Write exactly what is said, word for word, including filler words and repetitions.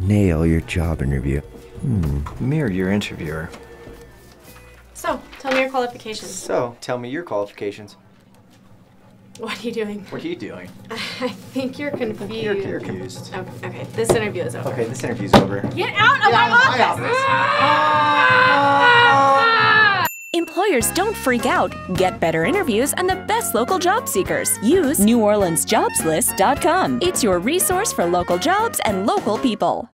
nail your job interview. Hmm. Mirror your interviewer. So, tell me your qualifications. So, tell me your qualifications. What are you doing? What are you doing? I think you're confused. You're, you're confused. Oh, okay, this interview is over. Okay, this interview's over. Get out of Get my out office! Of my office. Ah! Ah! Employers, don't freak out. Get better interviews and the best local job seekers. Use New Orleans Jobs List dot com. It's your resource for local jobs and local people.